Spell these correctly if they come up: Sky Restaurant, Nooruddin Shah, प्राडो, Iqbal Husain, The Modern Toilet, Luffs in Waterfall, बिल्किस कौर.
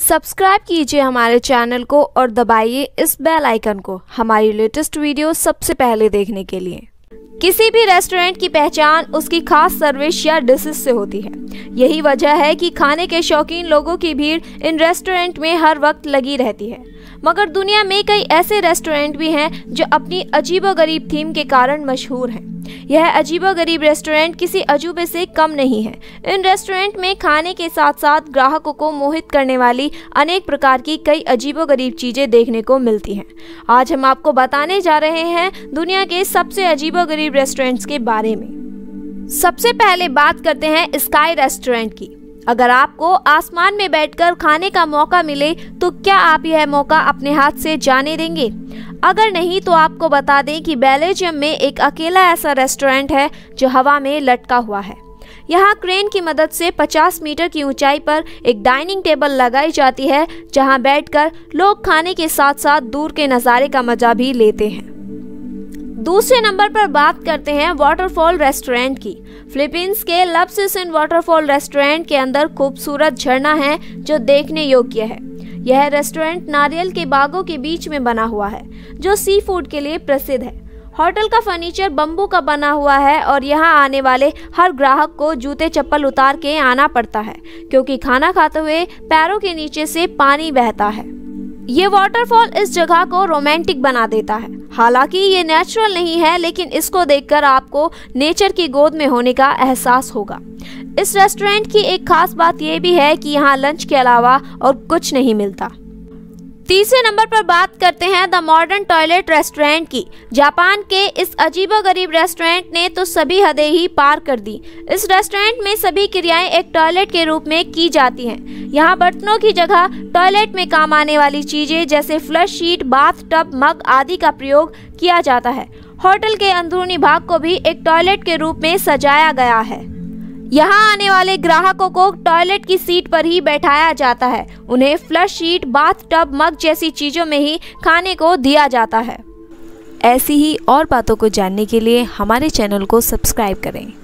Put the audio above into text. Subscribe कीजिए हमारे channel को और दबाइए इस बेल आइकन को हमारी लेटेस्ट वीडियो सबसे पहले देखने के लिए। किसी भी रेस्टोरेंट की पहचान उसकी खास सर्विस या डिशेस से होती है। यही वजह है कि खाने के शौकीन लोगों की भीड़ इन रेस्टोरेंट में हर वक्त लगी रहती है। मगर दुनिया में कई ऐसे रेस्टोरेंट भी हैं जो अपनी अजीबोगरीब थीम के कारण मशहूर हैं। यह अजीबोगरीब रेस्टोरेंट किसी अजूबे से कम नहीं है। इन रेस्टोरेंट में खाने के साथ साथ ग्राहकों को मोहित करने वाली अनेक प्रकार की कई अजीबोगरीब चीज़ें देखने को मिलती हैं। आज हम आपको बताने जा रहे हैं दुनिया के सबसे अजीबोगरीब रेस्टोरेंट्स के बारे में। सबसे पहले बात करते हैं स्काई रेस्टोरेंट की। अगर आपको आसमान में बैठकर खाने का मौका मिले तो क्या आप यह मौका अपने हाथ से जाने देंगे? अगर नहीं तो आपको बता दें कि बेल्जियम में एक अकेला ऐसा रेस्टोरेंट है जो हवा में लटका हुआ है। यहाँ क्रेन की मदद से 50 मीटर की ऊंचाई पर एक डाइनिंग टेबल लगाई जाती है, जहाँ बैठकर लोग खाने के साथ साथ दूर के नज़ारे का मजा भी लेते हैं। दूसरे नंबर पर बात करते हैं वाटरफॉल रेस्टोरेंट की। फिलीपींस के लफ्स इन वाटरफॉल रेस्टोरेंट के अंदर खूबसूरत झरना है जो देखने योग्य है। यह रेस्टोरेंट नारियल के बागों के बीच में बना हुआ है जो सी फूड के लिए प्रसिद्ध है। होटल का फर्नीचर बम्बू का बना हुआ है और यहाँ आने वाले हर ग्राहक को जूते चप्पल उतार के आना पड़ता है, क्योंकि खाना खाते हुए पैरों के नीचे से पानी बहता है। ये वाटरफॉल इस जगह को रोमांटिक बना देता है। हालांकि ये नेचुरल नहीं है, लेकिन इसको देखकर आपको नेचर की गोद में होने का एहसास होगा। इस रेस्टोरेंट की एक खास बात यह भी है कि यहाँ लंच के अलावा और कुछ नहीं मिलता। तीसरे नंबर पर बात करते हैं द मॉडर्न टॉयलेट रेस्टोरेंट की। जापान के इस अजीबोगरीब रेस्टोरेंट ने तो सभी हदें ही पार कर दी। इस रेस्टोरेंट में सभी क्रियाएं एक टॉयलेट के रूप में की जाती हैं। यहाँ बर्तनों की जगह टॉयलेट में काम आने वाली चीज़ें जैसे flush seat, bath tub, mug आदि का प्रयोग किया जाता है। होटल के अंदरूनी भाग को भी एक टॉयलेट के रूप में सजाया गया है। यहाँ आने वाले ग्राहकों को टॉयलेट की सीट पर ही बैठाया जाता है। उन्हें flush seat, bath tub, mug जैसी चीज़ों में ही खाने को दिया जाता है। ऐसी ही और बातों को जानने के लिए हमारे चैनल को सब्सक्राइब करें।